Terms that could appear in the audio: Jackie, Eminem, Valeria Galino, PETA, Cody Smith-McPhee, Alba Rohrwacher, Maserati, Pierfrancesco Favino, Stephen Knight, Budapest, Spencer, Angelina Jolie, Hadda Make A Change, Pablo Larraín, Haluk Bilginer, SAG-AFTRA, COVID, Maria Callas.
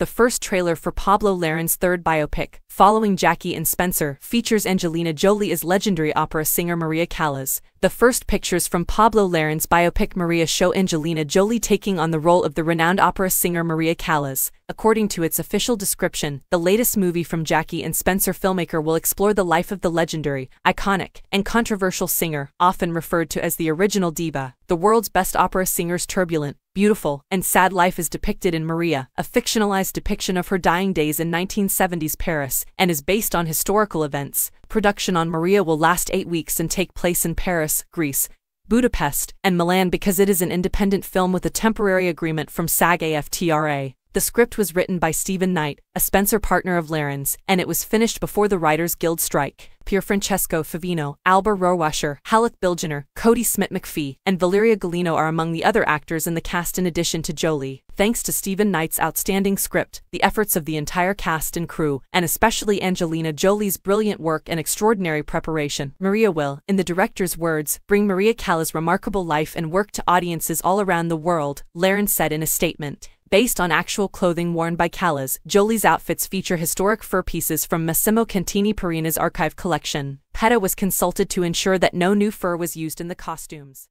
the first trailer for Pablo Larraín's third biopic, following Jackie and Spencer, features Angelina Jolie as legendary opera singer Maria Callas. The first pictures from Pablo Larraín's biopic Maria show Angelina Jolie taking on the role of the renowned opera singer Maria Callas. According to its official description, the latest movie from Jackie and Spencer filmmaker will explore the life of the legendary, iconic, and controversial singer, often referred to as the original diva. The world's best opera singer's turbulent, beautiful, and sad life is depicted in Maria, a fictionalized depiction of her dying days in 1970s Paris, and is based on historical events. Production on Maria will last 8 weeks and take place in Paris, Greece, Budapest, and Milan because it is an independent film with a temporary agreement from SAG-AFTRA. The script was written by Stephen Knight, a Spencer partner of Larraín's, and it was finished before the Writers Guild strike. Pierfrancesco Favino, Alba Rohrwacher, Haluk Bilginer, Cody Smith-McPhee, and Valeria Galino are among the other actors in the cast in addition to Jolie. Thanks to Stephen Knight's outstanding script, the efforts of the entire cast and crew, and especially Angelina Jolie's brilliant work and extraordinary preparation, Maria will, in the director's words, bring Maria Callas' remarkable life and work to audiences all around the world, Larraín said in a statement. Based on actual clothing worn by Callas, Jolie's outfits feature historic fur pieces from Massimo Cantini Perina's archive collection. PETA was consulted to ensure that no new fur was used in the costumes.